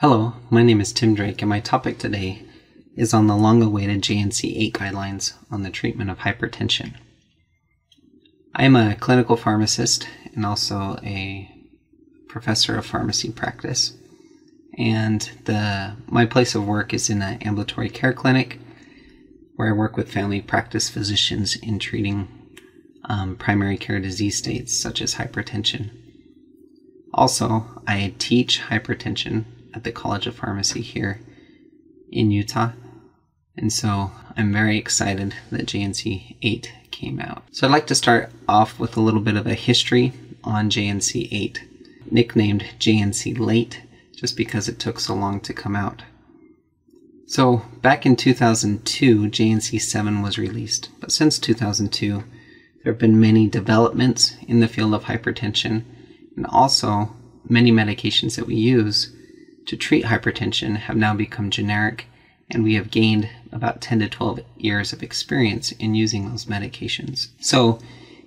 Hello, my name is Tim Drake, and my topic today is on the long-awaited JNC-8 guidelines on the treatment of hypertension. I am a clinical pharmacist and also a professor of pharmacy practice, and my place of work is in an ambulatory care clinic where I work with family practice physicians in treating primary care disease states such as hypertension. Also, I teach hypertension at the College of Pharmacy here in Utah, and so I'm very excited that JNC-8 came out. So I'd like to start off with a little bit of a history on JNC-8, nicknamed JNC-LATE just because it took so long to come out. So back in 2002, JNC-7 was released, but since 2002 there have been many developments in the field of hypertension, and also many medications that we use to treat hypertension have now become generic, and we have gained about 10 to 12 years of experience in using those medications. So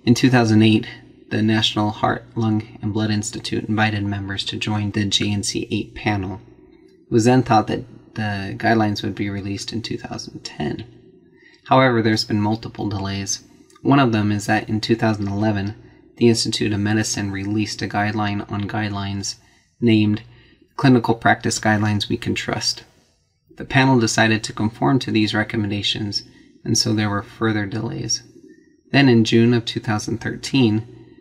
in 2008, the National Heart, Lung, and Blood Institute invited members to join the JNC-8 panel. It was then thought that the guidelines would be released in 2010. However, there's been multiple delays. One of them is that in 2011, the Institute of Medicine released a guideline on guidelines named Clinical Practice Guidelines We Can Trust. The panel decided to conform to these recommendations, and so there were further delays. Then in June of 2013,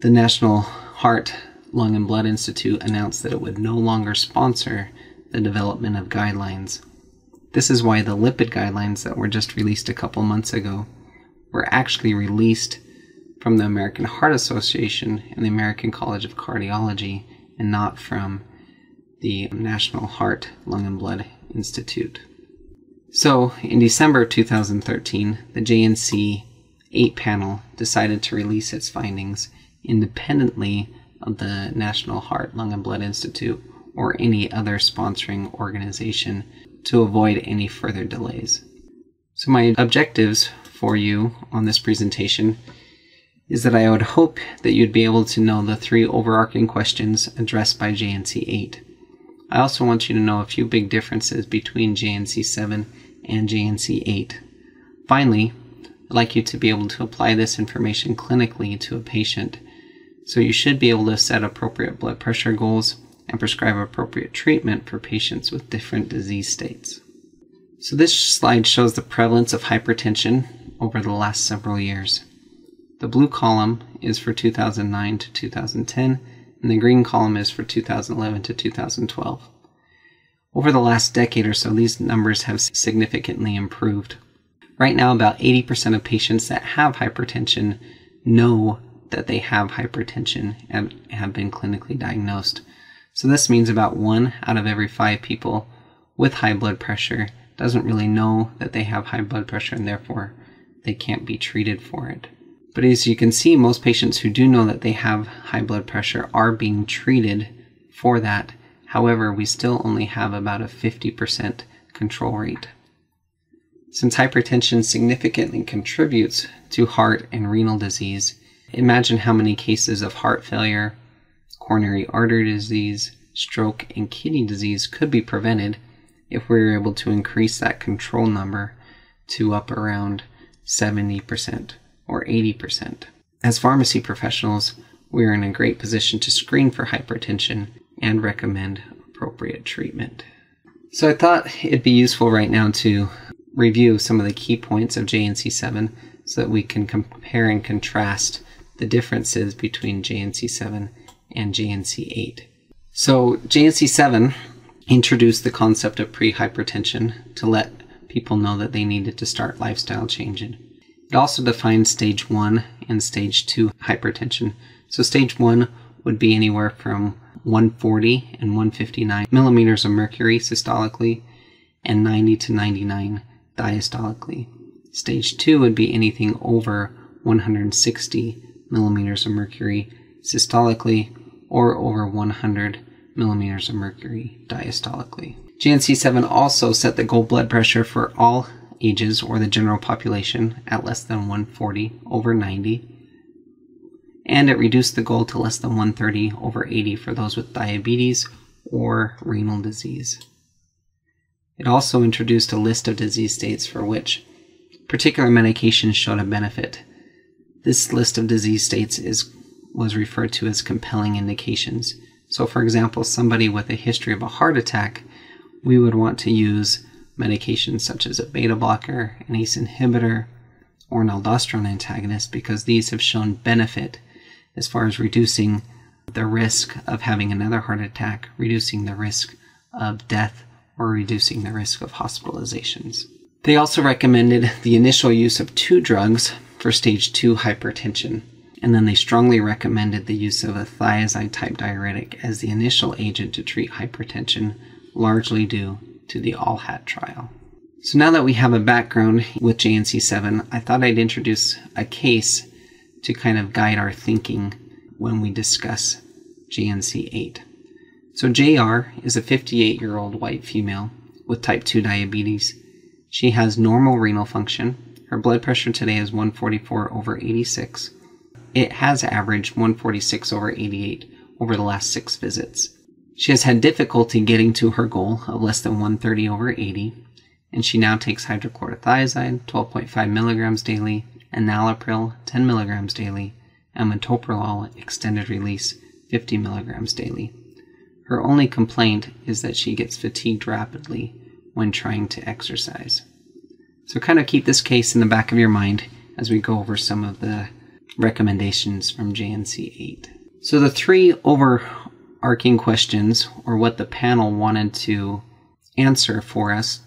the National Heart, Lung, and Blood Institute announced that it would no longer sponsor the development of guidelines. This is why the lipid guidelines that were just released a couple months ago were actually released from the American Heart Association and the American College of Cardiology, and not from the National Heart, Lung, and Blood Institute. So in December 2013, the JNC-8 panel decided to release its findings independently of the National Heart, Lung, and Blood Institute or any other sponsoring organization to avoid any further delays. So my objectives for you on this presentation is that I would hope that you'd be able to know the three overarching questions addressed by JNC-8. I also want you to know a few big differences between JNC-7 and JNC-8. Finally, I'd like you to be able to apply this information clinically to a patient, so you should be able to set appropriate blood pressure goals and prescribe appropriate treatment for patients with different disease states. So this slide shows the prevalence of hypertension over the last several years. The blue column is for 2009 to 2010, and the green column is for 2011 to 2012. Over the last decade or so, these numbers have significantly improved. Right now, about 80% of patients that have hypertension know that they have hypertension and have been clinically diagnosed. So this means about 1 out of every 5 people with high blood pressure doesn't really know that they have high blood pressure, and therefore they can't be treated for it. But as you can see, most patients who do know that they have high blood pressure are being treated for that. However, we still only have about a 50% control rate. Since hypertension significantly contributes to heart and renal disease, imagine how many cases of heart failure, coronary artery disease, stroke, and kidney disease could be prevented if we were able to increase that control number to up around 70%. Or 80%. As pharmacy professionals, we are in a great position to screen for hypertension and recommend appropriate treatment. So I thought it'd be useful right now to review some of the key points of JNC-7 so that we can compare and contrast the differences between JNC-7 and JNC-8. So JNC-7 introduced the concept of prehypertension to let people know that they needed to start lifestyle changes. It also defines stage 1 and stage 2 hypertension. So stage 1 would be anywhere from 140 and 159 millimeters of mercury systolically and 90 to 99 diastolically. Stage 2 would be anything over 160 millimeters of mercury systolically or over 100 millimeters of mercury diastolically. JNC-7 also set the goal blood pressure for all ages or the general population at less than 140 over 90, and it reduced the goal to less than 130 over 80 for those with diabetes or renal disease. It also introduced a list of disease states for which particular medications showed a benefit. This list of disease states was referred to as compelling indications. So for example, somebody with a history of a heart attack, we would want to use medications such as a beta blocker, an ACE inhibitor, or an aldosterone antagonist because these have shown benefit as far as reducing the risk of having another heart attack, reducing the risk of death, or reducing the risk of hospitalizations. They also recommended the initial use of 2 drugs for stage 2 hypertension, and then they strongly recommended the use of a thiazide-type diuretic as the initial agent to treat hypertension, largely due to the ALLHAT trial. So now that we have a background with JNC-7, I thought I'd introduce a case to kind of guide our thinking when we discuss JNC-8. So JR is a 58-year-old white female with type 2 diabetes. She has normal renal function. Her blood pressure today is 144/86. It has averaged 146/88 over the last 6 visits. She has had difficulty getting to her goal of less than 130/80, and she now takes hydrochlorothiazide, 12.5 milligrams daily, and enalapril, 10 milligrams daily, and metoprolol extended release, 50 milligrams daily. Her only complaint is that she gets fatigued rapidly when trying to exercise. So kind of keep this case in the back of your mind as we go over some of the recommendations from JNC-8. So the 3 overarching questions, or what the panel wanted to answer for us,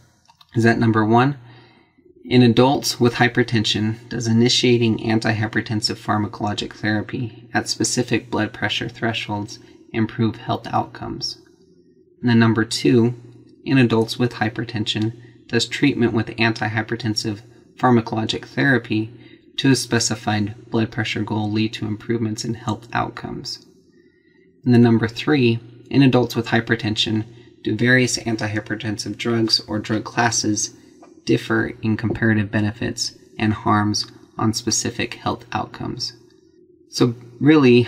is that number 1, in adults with hypertension, does initiating antihypertensive pharmacologic therapy at specific blood pressure thresholds improve health outcomes? And then number 2, in adults with hypertension, does treatment with antihypertensive pharmacologic therapy to a specified blood pressure goal lead to improvements in health outcomes? And then number 3, in adults with hypertension, do various antihypertensive drugs or drug classes differ in comparative benefits and harms on specific health outcomes? So really,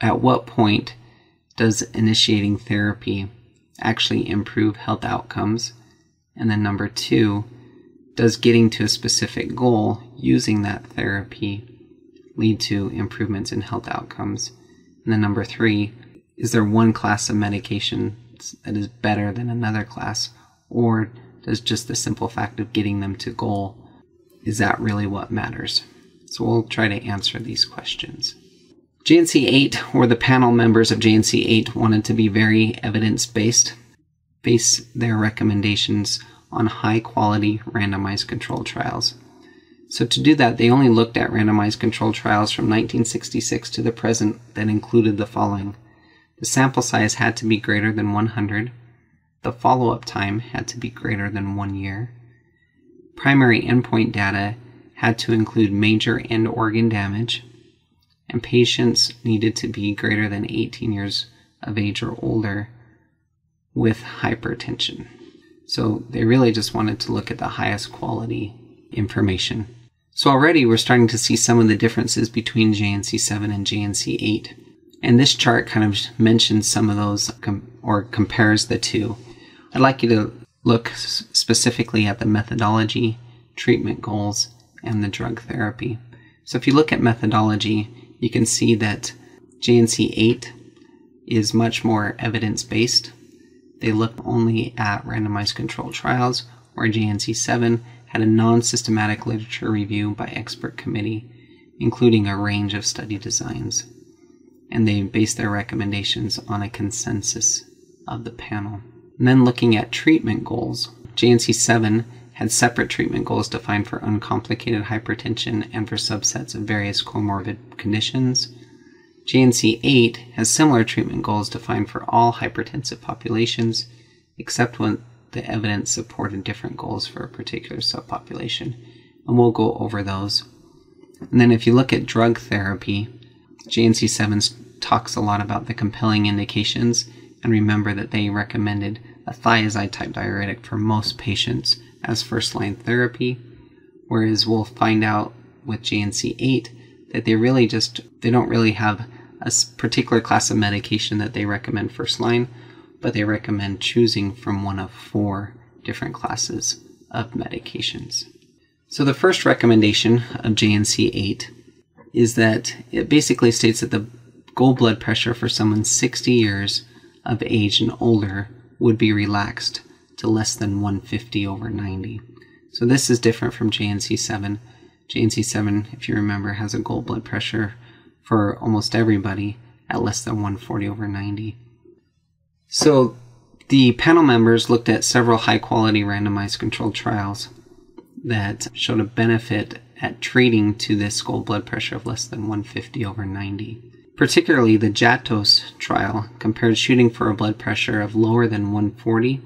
at what point does initiating therapy actually improve health outcomes? And then number 2, does getting to a specific goal using that therapy lead to improvements in health outcomes? And then number 3, is there one class of medications that is better than another class, or does just the simple fact of getting them to goal, is that really what matters? So we'll try to answer these questions. JNC-8, or the panel members of JNC-8, wanted to be very evidence-based, base their recommendations on high-quality randomized controlled trials. So to do that, they only looked at randomized controlled trials from 1966 to the present that included the following. The sample size had to be greater than 100. The follow-up time had to be greater than 1 year. Primary endpoint data had to include major end organ damage, and patients needed to be greater than 18 years of age or older with hypertension. So they really just wanted to look at the highest quality information. So already we're starting to see some of the differences between JNC-7 and JNC-8. And this chart kind of mentions some of those or compares the 2. I'd like you to look specifically at the methodology, treatment goals, and the drug therapy. So if you look at methodology, you can see that JNC-8 is much more evidence-based. They look only at randomized controlled trials, where JNC-7 had a non-systematic literature review by expert committee, including a range of study designs. And they based their recommendations on a consensus of the panel. And then looking at treatment goals, JNC-7 had separate treatment goals defined for uncomplicated hypertension and for subsets of various comorbid conditions. JNC-8 has similar treatment goals defined for all hypertensive populations, except when the evidence supported different goals for a particular subpopulation. And we'll go over those. And then if you look at drug therapy, JNC-7 talks a lot about the compelling indications, and remember that they recommended a thiazide-type diuretic for most patients as first-line therapy, whereas we'll find out with JNC-8 that they don't really have a particular class of medication that they recommend first-line. but they recommend choosing from one of 4 different classes of medications. So the first recommendation of JNC-8 is that it basically states that the goal blood pressure for someone 60 years of age and older would be relaxed to less than 150/90. So this is different from JNC-7. JNC-7, if you remember, has a goal blood pressure for almost everybody at less than 140/90. So the panel members looked at several high-quality randomized controlled trials that showed a benefit at treating to this goal blood pressure of less than 150/90. Particularly, the JATOS trial compared shooting for a blood pressure of lower than 140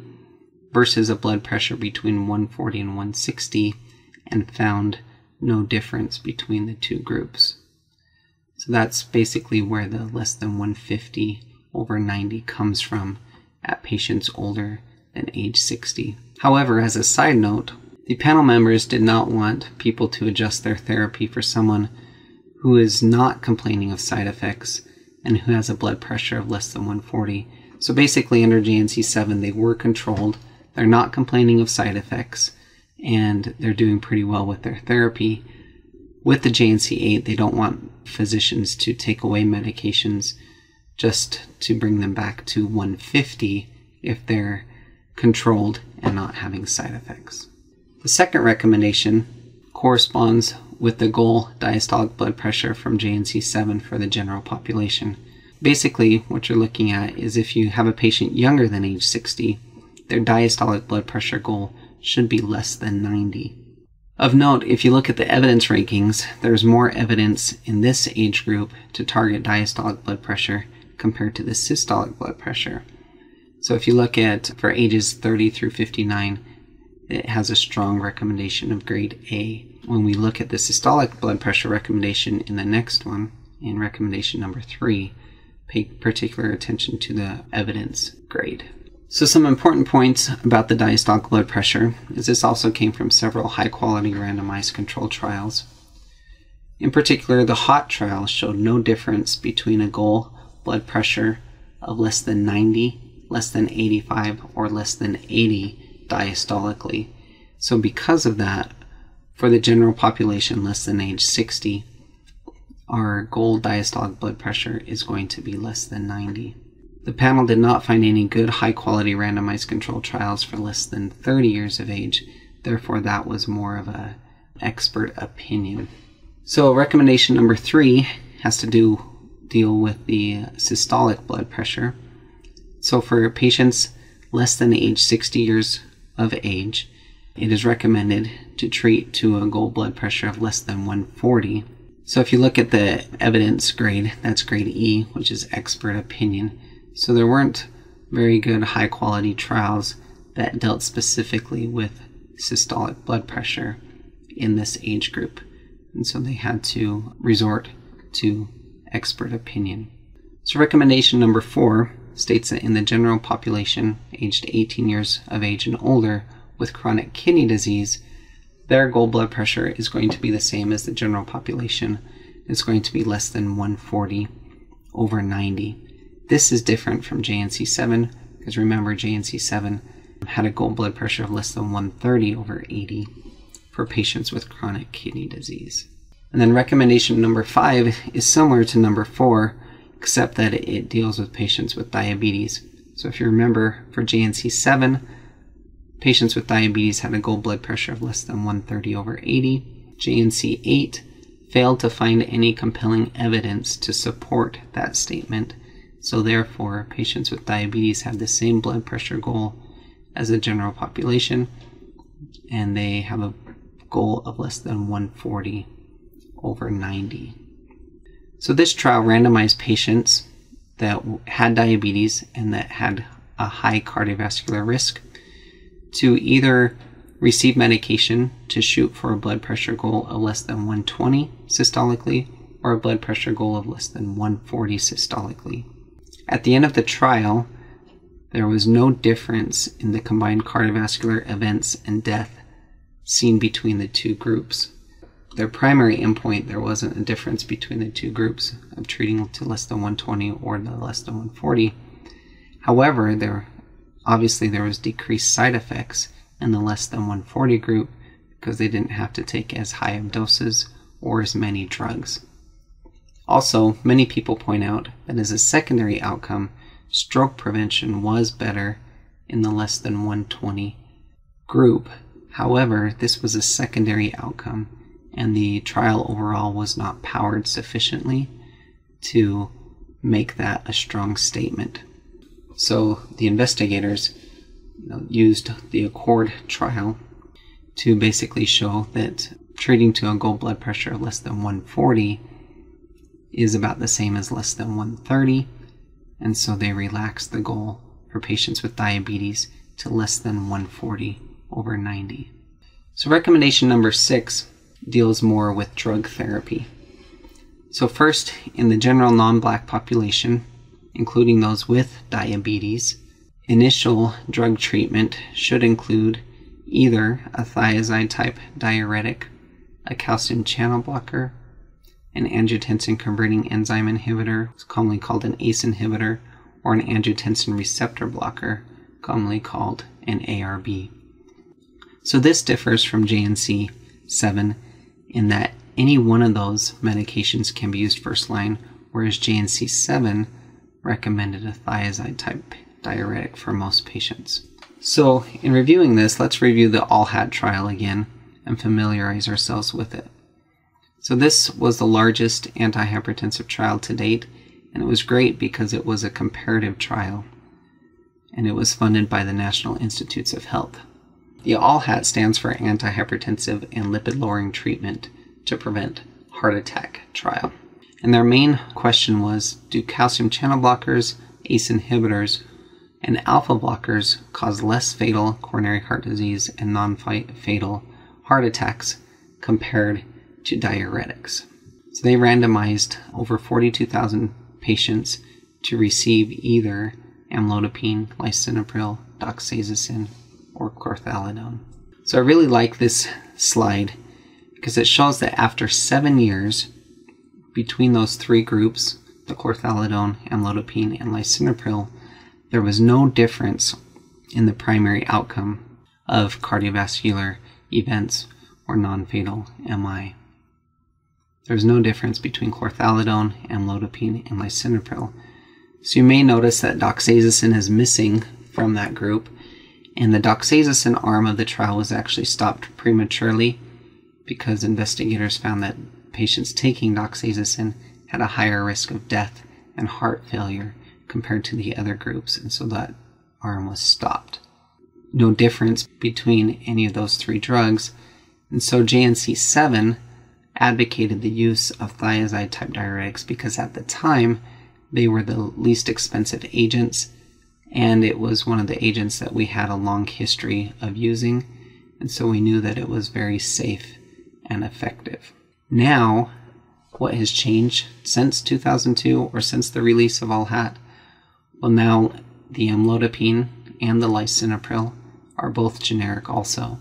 versus a blood pressure between 140 and 160 and found no difference between the two groups. So that's basically where the less than 150/90 comes from at patients older than age 60. However, as a side note, the panel members did not want people to adjust their therapy for someone who is not complaining of side effects and who has a blood pressure of less than 140. So basically under JNC-7 they were controlled, they're not complaining of side effects, and they're doing pretty well with their therapy. With the JNC-8 they don't want physicians to take away medications just to bring them back to 150 if they're controlled and not having side effects. The second recommendation corresponds with the goal diastolic blood pressure from JNC-7 for the general population. Basically, what you're looking at is if you have a patient younger than age 60, their diastolic blood pressure goal should be less than 90. Of note, if you look at the evidence rankings, there's more evidence in this age group to target diastolic blood pressure compared to the systolic blood pressure. So if you look at, for ages 30 through 59, it has a strong recommendation of grade A. When we look at the systolic blood pressure recommendation in the next one, in recommendation number 3, pay particular attention to the evidence grade. So some important points about the diastolic blood pressure is this also came from several high-quality randomized controlled trials. In particular, the HOT trial showed no difference between a goal blood pressure of less than 90, less than 85, or less than 80 diastolically. So because of that, for the general population less than age 60, our goal diastolic blood pressure is going to be less than 90. The panel did not find any good high-quality randomized controlled trials for less than 30 years of age, therefore that was more of an expert opinion. So recommendation number 3 has to deal with the systolic blood pressure. So for patients less than age 60 years of age, it is recommended to treat to a goal blood pressure of less than 140. So if you look at the evidence grade, that's grade E, which is expert opinion. So there weren't very good high quality trials that dealt specifically with systolic blood pressure in this age group. And so they had to resort to expert opinion. So recommendation number 4 states that in the general population aged 18 years of age and older with chronic kidney disease, their goal blood pressure is going to be the same as the general population. It's going to be less than 140/90. This is different from JNC-7 because remember JNC-7 had a goal blood pressure of less than 130/80 for patients with chronic kidney disease. And then recommendation number 5 is similar to number 4 except that it deals with patients with diabetes. So if you remember for JNC-7, patients with diabetes had a goal blood pressure of less than 130/80. JNC-8 failed to find any compelling evidence to support that statement. So therefore, patients with diabetes have the same blood pressure goal as the general population, and they have a goal of less than 140/90. So this trial randomized patients that had diabetes and that had a high cardiovascular risk to either receive medication to shoot for a blood pressure goal of less than 120 systolically or a blood pressure goal of less than 140 systolically. At the end of the trial, there was no difference in the combined cardiovascular events and death seen between the two groups. Their primary endpoint, there wasn't a difference between the two groups of treating to less than 120 or the less than 140. However, obviously there was decreased side effects in the less than 140 group because they didn't have to take as high of doses or as many drugs. Also, many people point out that as a secondary outcome, stroke prevention was better in the less than 120 group. However, this was a secondary outcome, and the trial overall was not powered sufficiently to make that a strong statement. So the investigators used the ACCORD trial to basically show that treating to a goal blood pressure of less than 140 is about the same as less than 130, and so they relaxed the goal for patients with diabetes to less than 140/90. So recommendation number 6 deals more with drug therapy. So first, in the general non-black population, including those with diabetes, initial drug treatment should include either a thiazide type diuretic, a calcium channel blocker, an angiotensin converting enzyme inhibitor, it's commonly called an ACE inhibitor, or an angiotensin receptor blocker, commonly called an ARB. So this differs from JNC-7 in that any one of those medications can be used first line, whereas JNC-7 recommended a thiazide type diuretic for most patients. So in reviewing this, let's review the ALLHAT trial again and familiarize ourselves with it. So this was the largest antihypertensive trial to date, and it was great because it was a comparative trial, and it was funded by the National Institutes of Health. The ALLHAT stands for Antihypertensive and Lipid-Lowering Treatment to Prevent Heart Attack trial. And their main question was, do calcium channel blockers, ACE inhibitors, and alpha blockers cause less fatal coronary heart disease and non-fatal heart attacks compared to diuretics? So they randomized over 42,000 patients to receive either amlodipine, lisinopril, doxazosin, or chlorthalidone. So I really like this slide because it shows that after 7 years between those three groups, the chlorthalidone, amlodipine, and lisinopril, there was no difference in the primary outcome of cardiovascular events or non-fatal MI. There was no difference between chlorthalidone, amlodipine, and lisinopril. So you may notice that doxazosin is missing from that group, and the doxazosin arm of the trial was actually stopped prematurely because investigators found that patients taking doxazosin had a higher risk of death and heart failure compared to the other groups, and so that arm was stopped. No difference between any of those three drugs, and so JNC-7 advocated the use of thiazide type diuretics because at the time they were the least expensive agents, and it was one of the agents that we had a long history of using, and so we knew that it was very safe and effective. Now, what has changed since 2002 or since the release of ALLHAT? Well, now the amlodipine and the lisinopril are both generic also,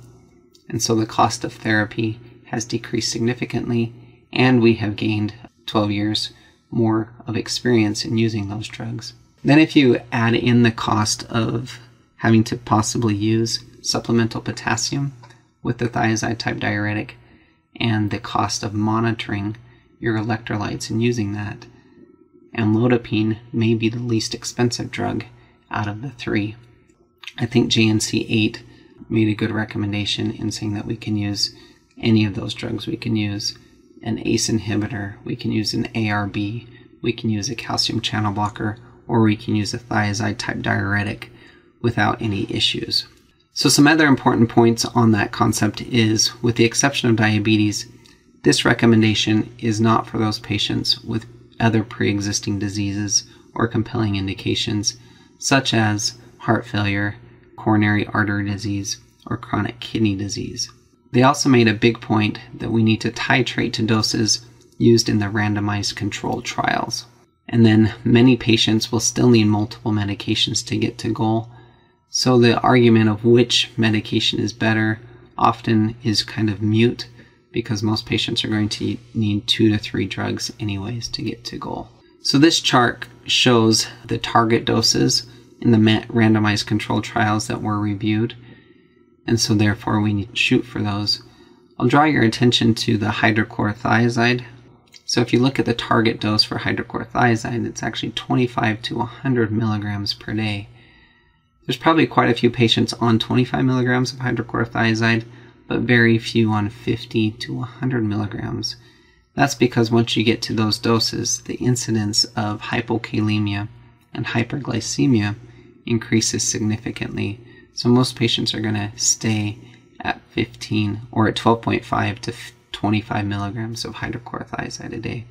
and so the cost of therapy has decreased significantly, and we have gained 12 years more of experience in using those drugs. Then if you add in the cost of having to possibly use supplemental potassium with the thiazide type diuretic and the cost of monitoring your electrolytes and using that, amlodipine may be the least expensive drug out of the three. I think JNC-8 made a good recommendation in saying that we can use any of those drugs. We can use an ACE inhibitor, we can use an ARB, we can use a calcium channel blocker, or we can use a thiazide type diuretic without any issues. So some other important points on that concept is, with the exception of diabetes, this recommendation is not for those patients with other pre-existing diseases or compelling indications, such as heart failure, coronary artery disease, or chronic kidney disease. They also made a big point that we need to titrate to doses used in the randomized controlled trials. And then many patients will still need multiple medications to get to goal. So the argument of which medication is better often is kind of mute because most patients are going to need 2 to 3 drugs anyways to get to goal. So this chart shows the target doses in the randomized controlled trials that were reviewed, and so therefore we need to shoot for those. I'll draw your attention to the hydrochlorothiazide. So if you look at the target dose for hydrochlorothiazide, it's actually 25 to 100 milligrams per day. There's probably quite a few patients on 25 milligrams of hydrochlorothiazide, but very few on 50 to 100 milligrams. That's because once you get to those doses, the incidence of hypokalemia and hyperglycemia increases significantly. So most patients are going to stay at 15 or at 12.5 to 25 milligrams of hydrochlorothiazide a day.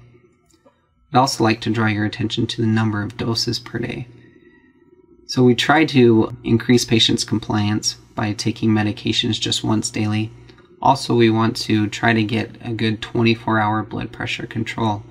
I'd also like to draw your attention to the number of doses per day. So we try to increase patients' compliance by taking medications just once daily. Also, we want to try to get a good 24-hour blood pressure control.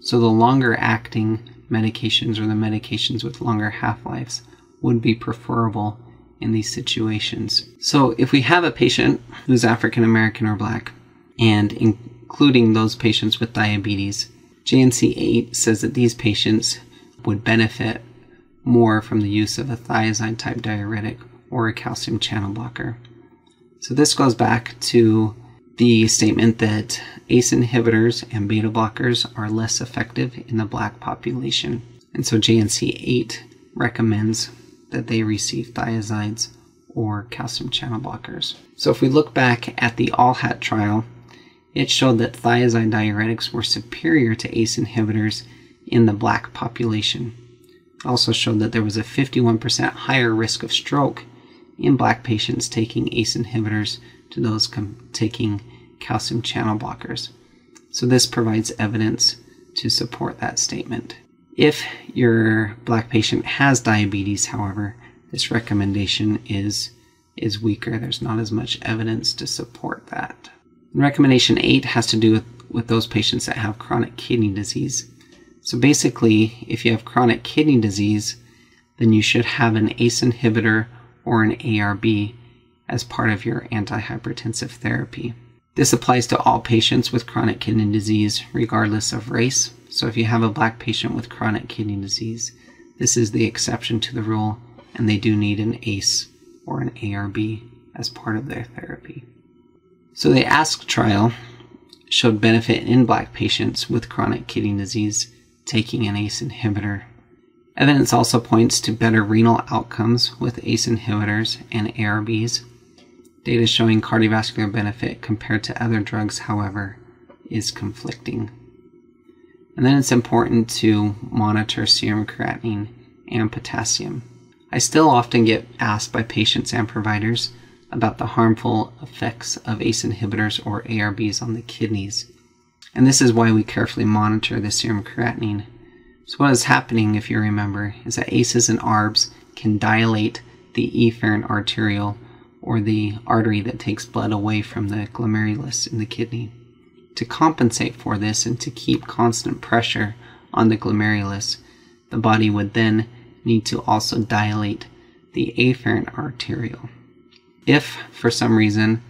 So the longer-acting medications or the medications with longer half-lives would be preferable in these situations. So if we have a patient who's African American or Black, and including those patients with diabetes, JNC-8 says that these patients would benefit more from the use of a thiazide type diuretic or a calcium channel blocker. So this goes back to the statement that ACE inhibitors and beta blockers are less effective in the Black population. And so JNC-8 recommends that they receive thiazides or calcium channel blockers. So if we look back at the ALLHAT trial, it showed that thiazide diuretics were superior to ACE inhibitors in the Black population. Also showed that there was a 51% higher risk of stroke in Black patients taking ACE inhibitors to those taking calcium channel blockers. So this provides evidence to support that statement. If your Black patient has diabetes, however, this recommendation is weaker. There's not as much evidence to support that. And recommendation 8 has to do with those patients that have chronic kidney disease. So basically, if you have chronic kidney disease, then you should have an ACE inhibitor or an ARB as part of your antihypertensive therapy. This applies to all patients with chronic kidney disease, regardless of race. So if you have a Black patient with chronic kidney disease, this is the exception to the rule, and they do need an ACE or an ARB as part of their therapy. So the ASK trial showed benefit in Black patients with chronic kidney disease taking an ACE inhibitor. Evidence also points to better renal outcomes with ACE inhibitors and ARBs. Data showing cardiovascular benefit compared to other drugs, however, is conflicting. And then it's important to monitor serum creatinine and potassium. I still often get asked by patients and providers about the harmful effects of ACE inhibitors or ARBs on the kidneys. And this is why we carefully monitor the serum creatinine. So what is happening, if you remember, is that ACEs and ARBs can dilate the efferent arteriole, or the artery that takes blood away from the glomerulus in the kidney. To compensate for this and to keep constant pressure on the glomerulus, the body would then need to also dilate the afferent arteriole. If, for some reason,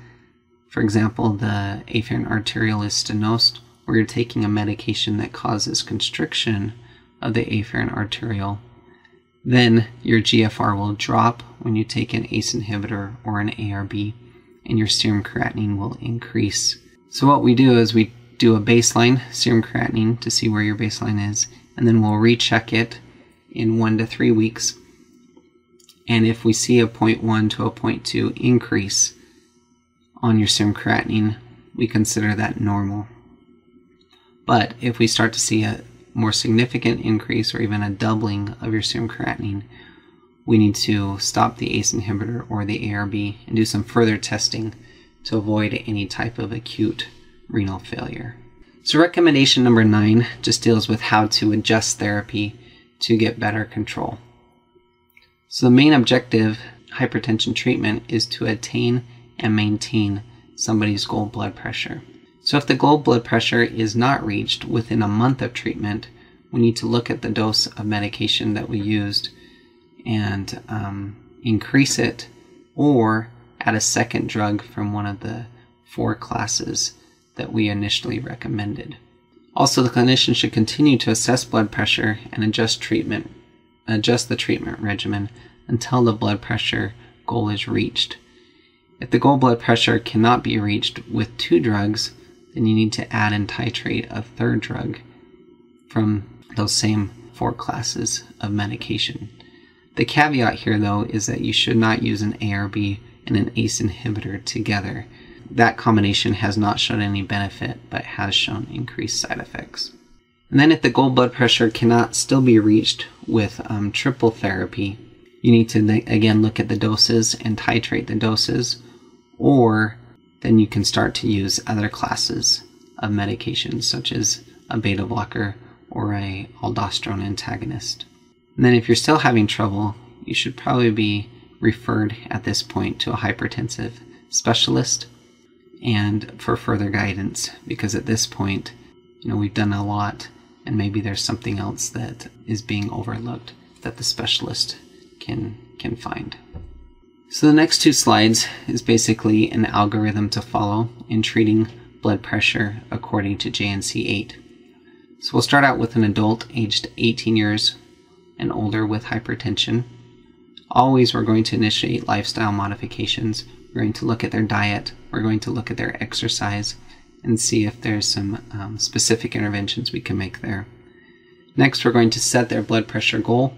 for example, the afferent arteriole is stenosed, or you're taking a medication that causes constriction of the afferent arteriole, then your GFR will drop when you take an ACE inhibitor or an ARB, and your serum creatinine will increase. So what we do is we do a baseline serum creatinine to see where your baseline is, and then we'll recheck it in 1 to 3 weeks. And if we see a 0.1 to a 0.2 increase on your serum creatinine, we consider that normal. But if we start to see a more significant increase or even a doubling of your serum creatinine, we need to stop the ACE inhibitor or the ARB and do some further testing to avoid any type of acute renal failure. So recommendation number 9 just deals with how to adjust therapy to get better control. So the main objective hypertension treatment is to attain and maintain somebody's goal blood pressure. So if the goal blood pressure is not reached within a month of treatment, we need to look at the dose of medication that we used and increase it, or add a second drug from one of the 4 classes that we initially recommended. Also, the clinician should continue to assess blood pressure and adjust treatment adjust the treatment regimen until the blood pressure goal is reached. If the goal blood pressure cannot be reached with 2 drugs, then you need to add and titrate a 3rd drug from those same 4 classes of medication. The caveat here, though, is that you should not use an ARB and an ACE inhibitor together. That combination has not shown any benefit, but has shown increased side effects. And then if the goal blood pressure cannot still be reached with triple therapy, you need to again look at the doses and titrate the doses, or then you can start to use other classes of medications, such as a beta blocker or a aldosterone antagonist. And then if you're still having trouble, you should probably be referred at this point to a hypertensive specialist and for further guidance, because at this point, you know, we've done a lot and maybe there's something else that is being overlooked that the specialist can find. So the next 2 slides is basically an algorithm to follow in treating blood pressure according to JNC-8. So we'll start out with an adult aged 18 years and older with hypertension. Always we're going to initiate lifestyle modifications. We're going to look at their diet, we're going to look at their exercise, and see if there's some specific interventions we can make there. Next, we're going to set their blood pressure goal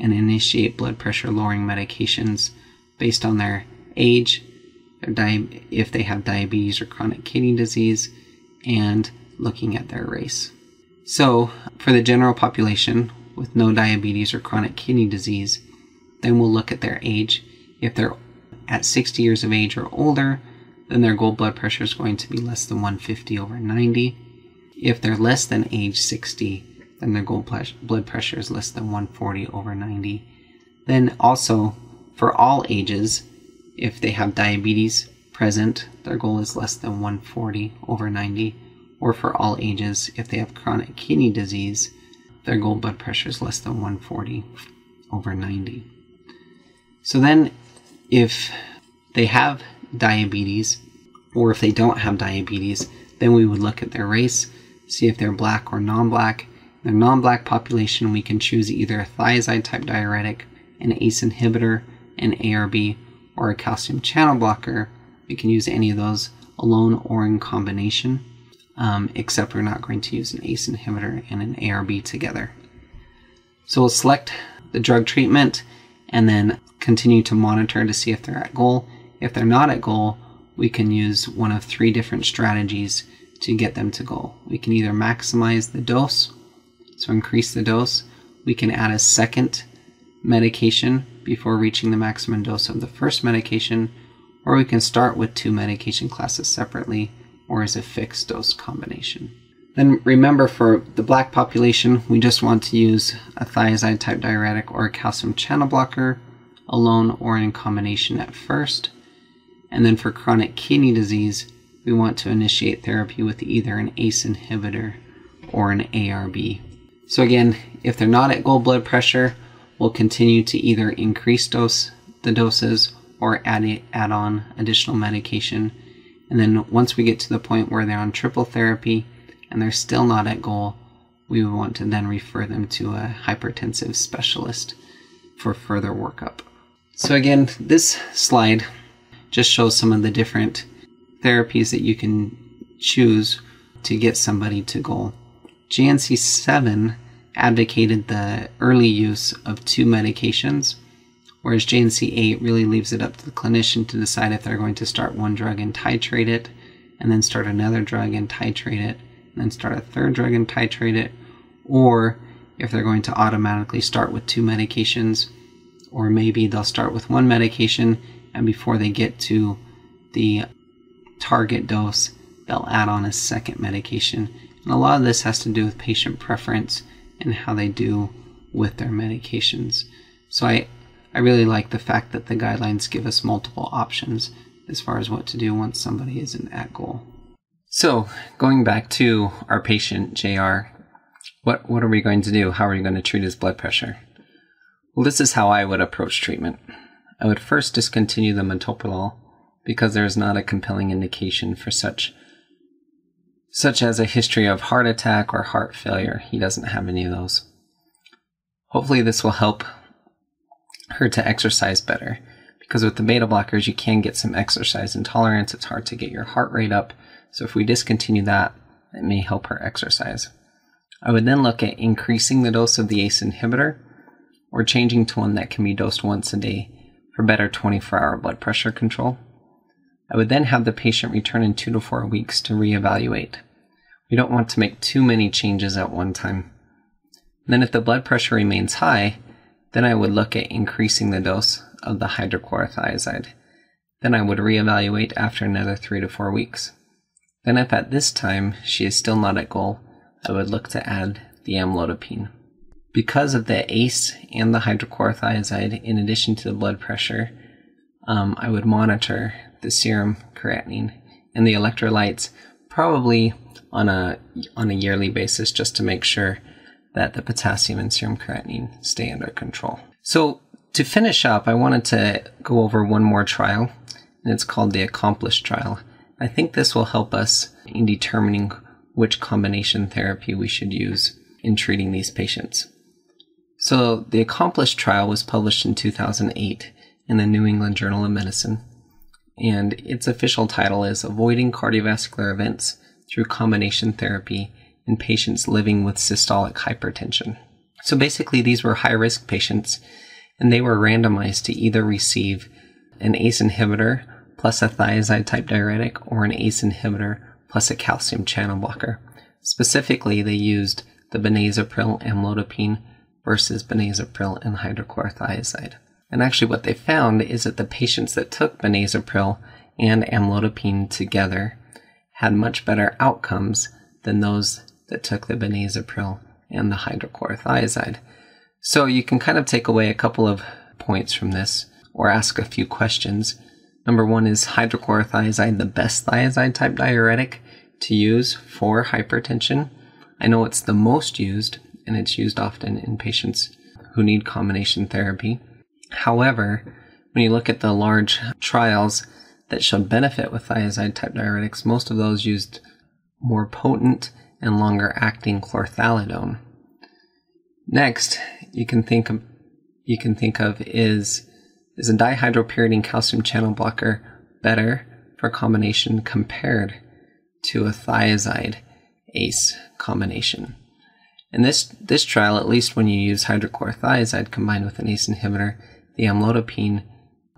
and initiate blood pressure lowering medications based on their age, if they have diabetes or chronic kidney disease, and looking at their race. So for the general population with no diabetes or chronic kidney disease, then we'll look at their age. If they're at 60 years of age or older, then their goal blood pressure is going to be less than 150/90. If they're less than age 60, then their goal blood pressure is less than 140/90. Then also, for all ages, if they have diabetes present, their goal is less than 140/90. Or for all ages, if they have chronic kidney disease, their goal blood pressure is less than 140/90. So then, if they have diabetes, or if they don't have diabetes, then we would look at their race, see if they're black or non-black. In the non-black population, we can choose either a thiazide-type diuretic, an ACE inhibitor, an ARB, or a calcium channel blocker. We can use any of those alone or in combination, except we're not going to use an ACE inhibitor and an ARB together. So we'll select the drug treatment and then continue to monitor to see if they're at goal. If they're not at goal, we can use one of 3 different strategies to get them to goal. We can either maximize the dose, so increase the dose. We can add a 2nd medication before reaching the maximum dose of the 1st medication, or we can start with 2 medication classes separately or as a fixed dose combination. Then remember, for the black population, we just want to use a thiazide type diuretic or a calcium channel blocker alone or in combination at first. And then for chronic kidney disease, we want to initiate therapy with either an ACE inhibitor or an ARB. So again, if they're not at goal blood pressure, we'll continue to either increase the doses or add on additional medication. And then once we get to the point where they're on triple therapy and they're still not at goal, we would want to then refer them to a hypertensive specialist for further workup. So again, this slide just shows some of the different therapies that you can choose to get somebody to goal. JNC-7 advocated the early use of 2 medications, whereas JNC-8 really leaves it up to the clinician to decide if they're going to start 1 drug and titrate it, and then start another drug and titrate it, and then start a 3rd drug and titrate it, or if they're going to automatically start with 2 medications, or maybe they'll start with 1 medication, and before they get to the target dose, they'll add on a 2nd medication. And a lot of this has to do with patient preference and how they do with their medications. So I really like the fact that the guidelines give us multiple options as far as what to do once somebody isn't at goal. So going back to our patient, JR, what are we going to do? How are we going to treat his blood pressure? Well, this is how I would approach treatment. I would first discontinue the metoprolol because there is not a compelling indication for such as a history of heart attack or heart failure. He doesn't have any of those. Hopefully this will help her to exercise better, because with the beta blockers you can get some exercise intolerance. It's hard to get your heart rate up, so if we discontinue that, it may help her exercise. I would then look at increasing the dose of the ACE inhibitor or changing to one that can be dosed once a day for better 24-hour blood pressure control. I would then have the patient return in 2 to 4 weeks to reevaluate. We don't want to make too many changes at one time. And then if the blood pressure remains high, then I would look at increasing the dose of the hydrochlorothiazide. Then I would reevaluate after another 3 to 4 weeks. Then if at this time she is still not at goal, I would look to add the amlodipine. Because of the ACE and the hydrochlorothiazide, in addition to the blood pressure, I would monitor the serum creatinine and the electrolytes, probably on a yearly basis, just to make sure that the potassium and serum creatinine stay under control. So to finish up, I wanted to go over one more trial, and it's called the ACCOMPLISH trial. I think this will help us in determining which combination therapy we should use in treating these patients. So the ACCOMPLISH trial was published in 2008 in the New England Journal of Medicine, and its official title is Avoiding Cardiovascular Events Through Combination Therapy in Patients Living with Systolic Hypertension. So basically these were high-risk patients, and they were randomized to either receive an ACE inhibitor plus a thiazide type diuretic or an ACE inhibitor plus a calcium channel blocker. Specifically, they used the benazepril amlodipine versus benazepril and hydrochlorothiazide. And actually what they found is that the patients that took benazepril and amlodipine together had much better outcomes than those that took the benazepril and the hydrochlorothiazide. So you can kind of take away a couple of points from this, or ask a few questions. Number one is hydrochlorothiazide the best thiazide type diuretic to use for hypertension? I know it's the most used, and it's used often in patients who need combination therapy. However, when you look at the large trials that showed benefit with thiazide type diuretics, most of those used more potent and longer acting chlorthalidone. Next, you can think of is a dihydropyridine calcium channel blocker better for combination compared to a thiazide ACE combination? In this trial, at least when you use hydrochlorothiazide combined with an ACE inhibitor, the amlodipine,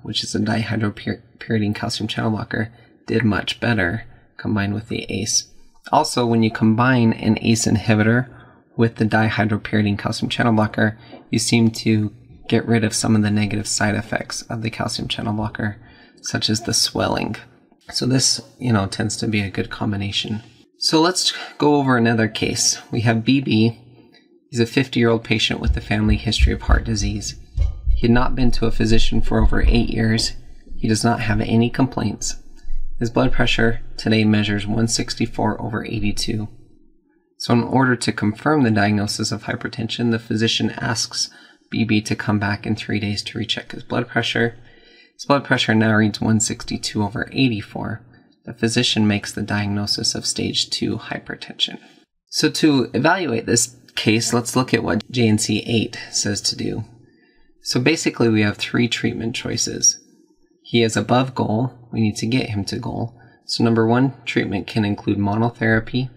which is a dihydropyridine calcium channel blocker, did much better combined with the ACE. Also, when you combine an ACE inhibitor with the dihydropyridine calcium channel blocker, you seem to get rid of some of the negative side effects of the calcium channel blocker, such as the swelling. So this, tends to be a good combination. So let's go over another case. We have BB. He's a 50-year-old patient with a family history of heart disease. He had not been to a physician for over 8 years. He does not have any complaints. His blood pressure today measures 164/82. So in order to confirm the diagnosis of hypertension, the physician asks BB to come back in 3 days to recheck his blood pressure. His blood pressure now reads 162/84. The physician makes the diagnosis of stage 2 hypertension. So to evaluate this case, let's look at what JNC-8 says to do. So basically we have 3 treatment choices. He is above goal. We need to get him to goal. So number 1, treatment can include monotherapy,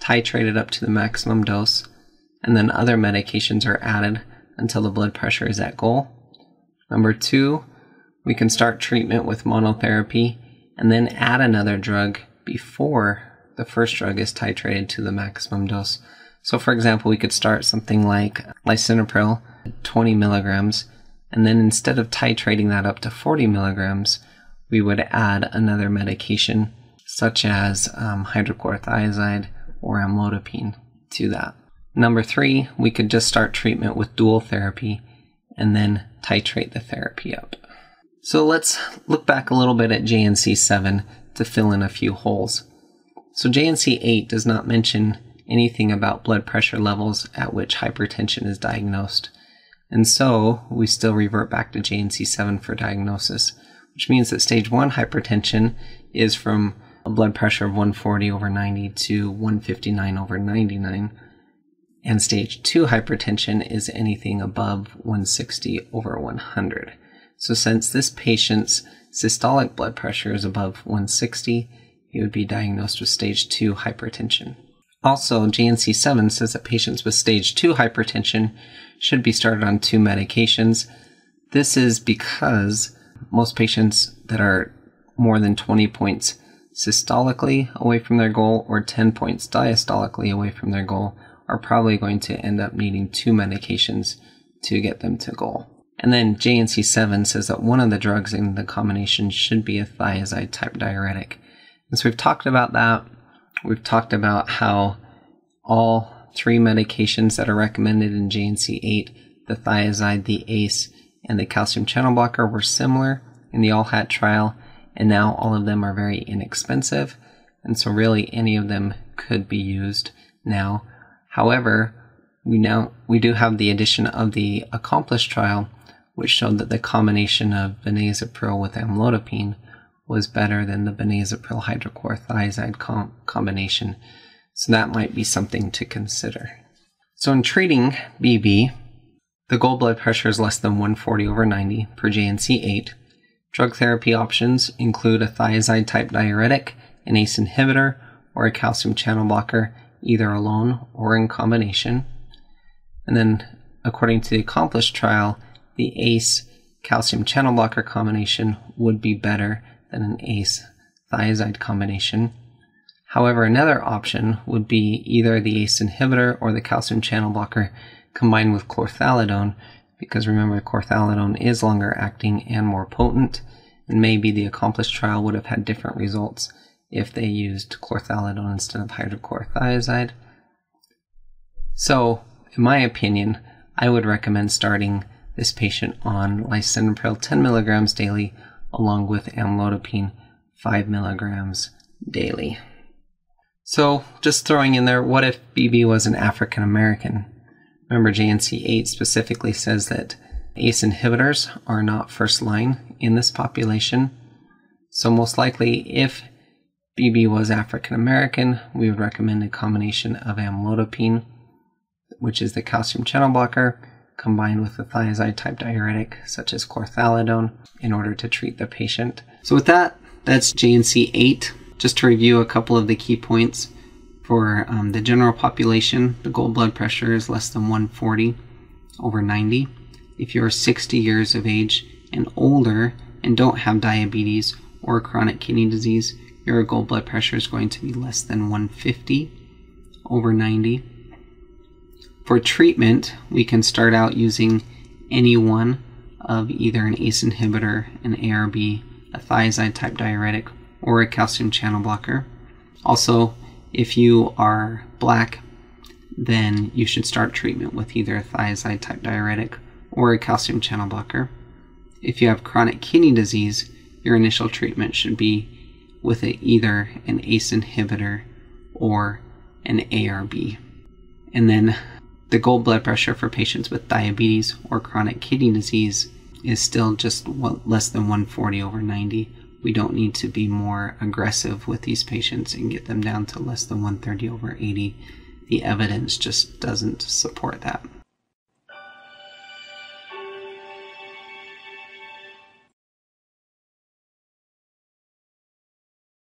titrated up to the maximum dose, and then other medications are added until the blood pressure is at goal. Number 2, we can start treatment with monotherapy and then add another drug before the first drug is titrated to the maximum dose. So for example, we could start something like lisinopril, 20 milligrams, and then instead of titrating that up to 40 milligrams, we would add another medication such as hydrochlorothiazide or amlodipine to that. Number 3, we could just start treatment with dual therapy and then titrate the therapy up. So let's look back a little bit at JNC-7 to fill in a few holes. So JNC-8 does not mention anything about blood pressure levels at which hypertension is diagnosed. And so we still revert back to JNC-7 for diagnosis, which means that stage 1 hypertension is from a blood pressure of 140/90 to 159/99. and stage 2 hypertension is anything above 160/100. So since this patient's systolic blood pressure is above 160, he would be diagnosed with stage 2 hypertension. Also, JNC-7 says that patients with stage 2 hypertension should be started on 2 medications. This is because most patients that are more than 20 points systolically away from their goal or 10 points diastolically away from their goal are probably going to end up needing 2 medications to get them to goal. And then JNC-7 says that one of the drugs in the combination should be a thiazide type diuretic. And so we've talked about that. We've talked about how all 3 medications that are recommended in JNC-8, the thiazide, the ACE, and the calcium channel blocker were similar in the ALLHAT trial, and now all of them are very inexpensive, and so really any of them could be used now. However, we do have the addition of the ACCOMPLISH trial, which showed that the combination of benazepril with amlodipine was better than the benazepril hydrochlorothiazide combination, so that might be something to consider. So in treating BB, the goal blood pressure is less than 140/90 per JNC-8. Drug therapy options include a thiazide type diuretic, an ACE inhibitor, or a calcium channel blocker, either alone or in combination. And then, according to the ACCOMPLISH trial, the ACE calcium channel blocker combination would be better than an ACE thiazide combination. However, another option would be either the ACE inhibitor or the calcium channel blocker combined with chlorthalidone, because remember chlorthalidone is longer acting and more potent, and maybe the ACCOMPLISH trial would have had different results if they used chlorthalidone instead of hydrochlorothiazide. So, in my opinion, I would recommend starting this patient on lisinopril 10 milligrams daily along with amlodipine 5 milligrams daily. So, just throwing in there, what if BB was an African American? Remember, JNC-8 specifically says that ACE inhibitors are not first line in this population. So most likely, if BB was African American, we would recommend a combination of amlodipine, which is the calcium channel blocker, combined with a thiazide type diuretic, such as chlorthalidone, in order to treat the patient. So with that, that's JNC-8. Just to review a couple of the key points. For the general population, the goal blood pressure is less than 140/90. If you're 60 years of age and older and don't have diabetes or chronic kidney disease, your goal blood pressure is going to be less than 150/90. For treatment, we can start out using any one of either an ACE inhibitor, an ARB, a thiazide type diuretic, or a calcium channel blocker. Also, if you are Black, then you should start treatment with either a thiazide type diuretic or a calcium channel blocker. If you have chronic kidney disease, your initial treatment should be with either an ACE inhibitor or an ARB. And then the goal blood pressure for patients with diabetes or chronic kidney disease is still just less than 140/90. We don't need to be more aggressive with these patients and get them down to less than 130/80. The evidence just doesn't support that.